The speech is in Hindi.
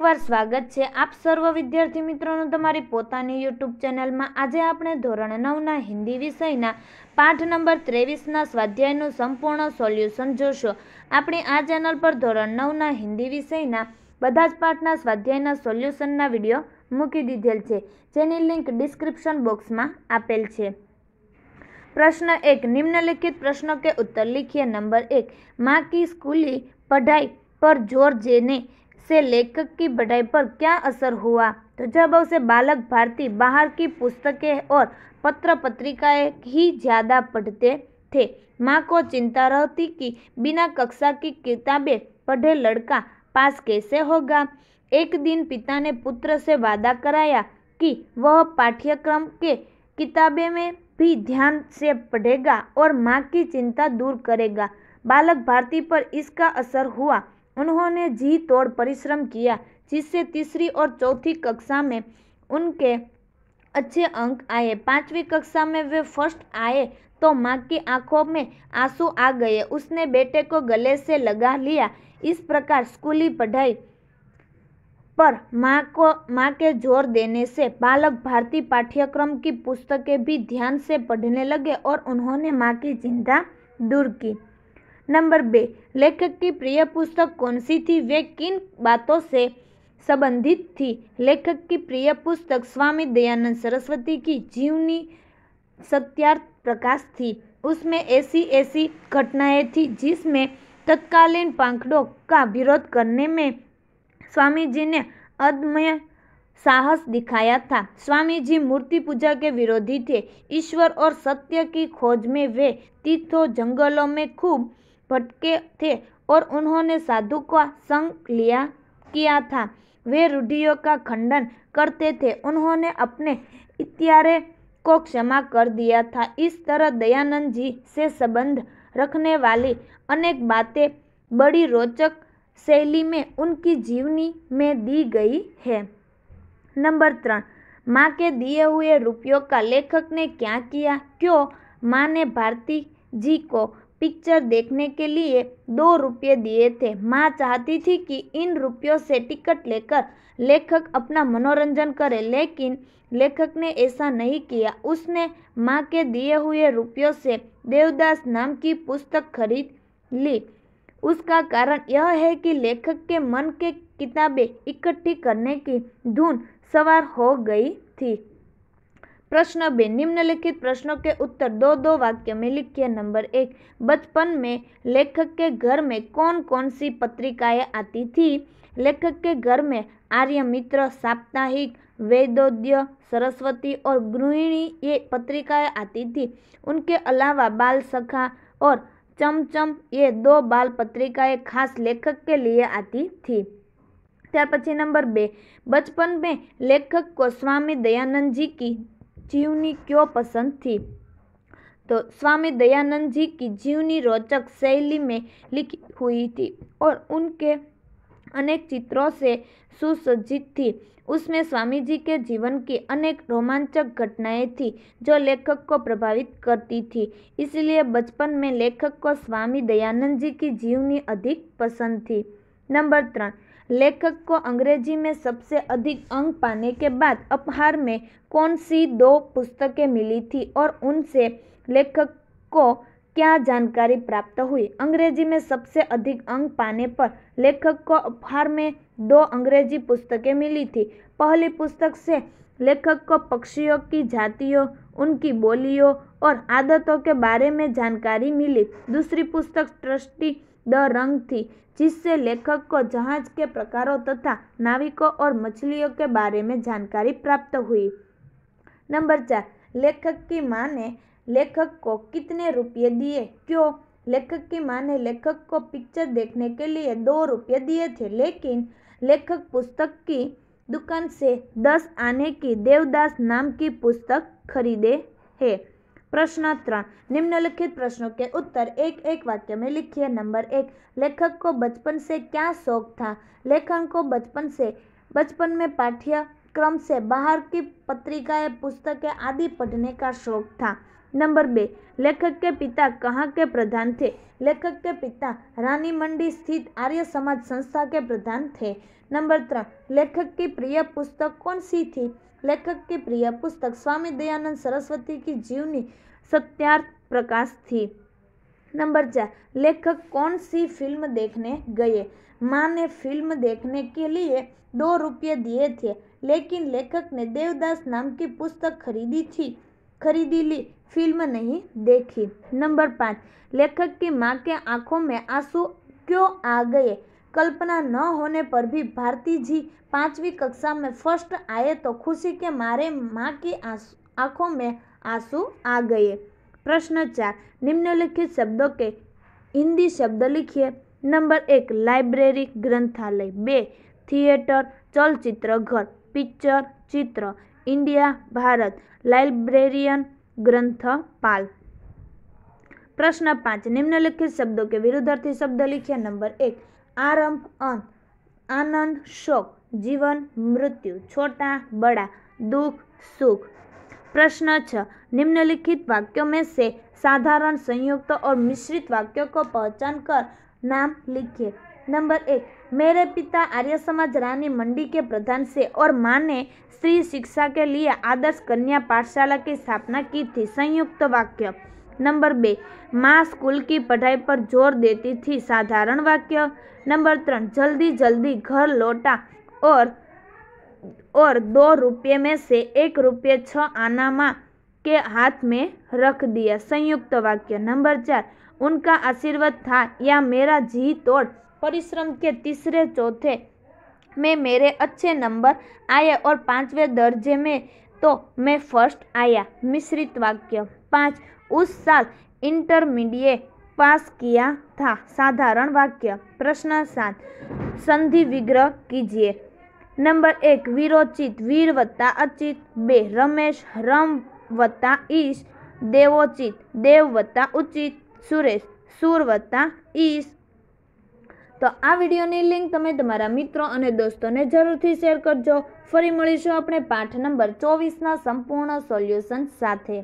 स्वागत है आप सर्व विद्यार्थी मित्रों तमारी पोतानी यूट्यूब चैनल में। आज आप धोरण 9 ना हिंदी विषय ना पाठ नंबर 23 ना स्वाध्यायनु संपूर्ण सोल्यूशन जोशो। अपनी आ चैनल पर धोरण 9 ना हिंदी विषय ना बधा ज पाठना स्वाध्यायना सोल्यूशनना विडियो मूकी दीधेल छे, जेनी लिंक डिस्क्रिप्शन बॉक्स में आपेल छे। प्रश्न 1, निम्नलिखित प्रश्नों के उत्तर लिखिए। नंबर 1, माँ की स्कूली पढ़ाई पर जोर देने से लेखक की पढ़ाई पर क्या असर हुआ? तो जब उसे बालक भारती बाहर की पुस्तकें और पत्र पत्रिकाएं ही ज़्यादा पढ़ते थे। माँ को चिंता रहती कि बिना कक्षा की किताबें पढ़े लड़का पास कैसे होगा। एक दिन पिता ने पुत्र से वादा कराया कि वह पाठ्यक्रम के किताबें में भी ध्यान से पढ़ेगा और माँ की चिंता दूर करेगा। बालक भारती पर इसका असर हुआ। उन्होंने जी तोड़ परिश्रम किया, जिससे तीसरी और चौथी कक्षा में उनके अच्छे अंक आए। 5वीं कक्षा में वे फर्स्ट आए तो माँ की आंखों में आंसू आ गए। उसने बेटे को गले से लगा लिया। इस प्रकार स्कूली पढ़ाई पर माँ के जोर देने से बालक भारती पाठ्यक्रम की पुस्तकें भी ध्यान से पढ़ने लगे और उन्होंने माँ की चिंता दूर की। नंबर 2, लेखक की प्रिय पुस्तक कौन सी थी? वे किन बातों से संबंधित थी? लेखक की प्रिय पुस्तक स्वामी दयानंद सरस्वती की जीवनी सत्यार्थ प्रकाश थी। उसमें ऐसी घटनाएं थी जिसमें तत्कालीन पाखंडों का विरोध करने में स्वामी जी ने अदम्य साहस दिखाया था। स्वामी जी मूर्ति पूजा के विरोधी थे। ईश्वर और सत्य की खोज में वे तीर्थों जंगलों में खूब भटके थे और उन्होंने साधु का संग किया था। वे रूढ़ियों का खंडन करते थे। उन्होंने अपने इत्यारे को क्षमा कर दिया था। इस तरह दयानंद जी से संबंध रखने वाली अनेक बातें बड़ी रोचक शैली में उनकी जीवनी में दी गई है। नंबर 3, माँ के दिए हुए रुपयों का लेखक ने क्या किया? क्यों माँ ने भारती जी को पिक्चर देखने के लिए 2 रुपये दिए थे? माँ चाहती थी कि इन रुपयों से टिकट लेकर लेखक अपना मनोरंजन करे, लेकिन लेखक ने ऐसा नहीं किया। उसने माँ के दिए हुए रुपयों से देवदास नाम की पुस्तक खरीद ली। उसका कारण यह है कि लेखक के मन के किताबें इकट्ठी करने की धुन सवार हो गई थी। प्रश्न 2, निम्नलिखित प्रश्नों के उत्तर 2-2 वाक्य में लिखिए। नंबर 1, बचपन में लेखक के घर में कौन कौन सी पत्रिकाएं आती थी? लेखक के घर में आर्य मित्र, साप्ताहिक, वेदोदय, सरस्वती और गृहिणी ये पत्रिकाएं आती थी। उनके अलावा बाल सखा और चमचम ये 2 बाल पत्रिकाएं खास लेखक के लिए आती थी। त्यार पछी नंबर 2, बचपन में लेखक को स्वामी दयानंद जी की जीवनी क्यों पसंद थी? तो स्वामी दयानंद जी की जीवनी रोचक शैली में लिखी हुई थी और उनके अनेक चित्रों से सुसज्जित थी। उसमें स्वामी जी के जीवन की अनेक रोमांचक घटनाएं थी जो लेखक को प्रभावित करती थी। इसलिए बचपन में लेखक को स्वामी दयानंद जी की जीवनी अधिक पसंद थी। नंबर 3, लेखक को अंग्रेजी में सबसे अधिक अंक पाने के बाद उपहार में कौन सी 2 पुस्तकें मिली थी और उनसे लेखक को क्या जानकारी प्राप्त हुई? अंग्रेजी में सबसे अधिक अंक पाने पर लेखक को उपहार में 2 अंग्रेजी पुस्तकें मिली थी। पहली पुस्तक से लेखक को पक्षियों की जातियों, उनकी बोलियों और आदतों के बारे में जानकारी मिली। दूसरी पुस्तक ट्रस्टी द रंग थी, जिससे लेखक को जहाज के प्रकारों तथा नाविकों और मछलियों के बारे में जानकारी प्राप्त हुई। नंबर 4, लेखक की माँ ने लेखक को कितने रुपये दिए? क्यों लेखक की माँ ने लेखक को पिक्चर देखने के लिए 2 रुपये दिए थे, लेकिन लेखक पुस्तक की दुकान से 10 आने की देवदास नाम की पुस्तक खरीदे है। प्रश्न 3, निम्नलिखित प्रश्नों के उत्तर 1-1 वाक्य में लिखिए। नंबर 1, लेखक को बचपन से क्या शौक था? लेखक को बचपन में पाठ्यक्रम से बाहर की पत्रिकाएं, पुस्तकें आदि पढ़ने का शौक था। नंबर 2, लेखक के पिता कहाँ के प्रधान थे? लेखक के पिता रानी मंडी स्थित आर्य समाज संस्था के प्रधान थे। नंबर 3, लेखक की प्रिय पुस्तक कौन सी थी? लेखक की प्रिय पुस्तक स्वामी दयानंद सरस्वती की जीवनी सत्यार्थ प्रकाश थी। नंबर 4, लेखक कौन सी फिल्म देखने गए? माँ ने फिल्म देखने के लिए 2 रुपये दिए थे, लेकिन लेखक ने देवदास नाम की पुस्तक खरीदी ली, फिल्म नहीं देखी। नंबर 5, लेखक की माँ के आंखों में आंसू क्यों आ गए? कल्पना न होने पर भी भारती जी 5वीं कक्षा में फर्स्ट आए तो खुशी के मारे माँ की आंखों में आंसू आ गए। प्रश्न 4, निम्नलिखित शब्दों के हिंदी शब्द लिखिए। नंबर 1, लाइब्रेरी ग्रंथालय। 2, थिएटर चलचित्र घर, पिक्चर चित्र, इंडिया भारत, लाइब्रेरियन ग्रंथपाल। प्रश्न 5, निम्नलिखित शब्दों के विरुद्धार्थी शब्द लिखिए। नंबर 1, आरंभ अंत, आनंद शोक, जीवन मृत्यु, छोटा बड़ा, दुख सुख। प्रश्न 6, निम्नलिखित वाक्यों में से साधारण संयुक्त और मिश्रित वाक्यों को पहचान कर नाम लिखिए। नंबर 1, मेरे पिता आर्य समाज रानी मंडी के प्रधान से और माँ ने स्त्री शिक्षा के लिए आदर्श कन्या पाठशाला की स्थापना की थी, संयुक्त वाक्य। नंबर 2, माँ स्कूल की पढ़ाई पर जोर देती थी, साधारण वाक्य। नंबर 3, जल्दी जल्दी घर लौटा और 2 रुपये में से 1 रुपये 6 आना माँ के हाथ में रख दिया, संयुक्त वाक्य। नंबर 4, उनका आशीर्वाद था या मेरा जी तोड़ परिश्रम के तीसरे चौथे में मेरे अच्छे नंबर आए और 5वें दर्जे में तो मैं फर्स्ट आया, मिश्रित वाक्य। 5, उस साल इंटरमीडिएट पास किया था, साधारण वाक्य। प्रश्न 7, संधि विग्रह कीजिए। नंबर 1, वीरोचित वीर वत्ता अचित। 2, रमेश रम वत्ता ईश, देवोचित देव वत्ता उचित, सुरेश सूर वत्ता ईश। तो आ वीडियोની लिंक તમે તમારા મિત્રો અને દોસ્તોને જરૂરથી શેર કરજો। ફરી મળીશું આપણે પાઠ નંબર 24 ના સંપૂર્ણ સોલ્યુશન સાથે।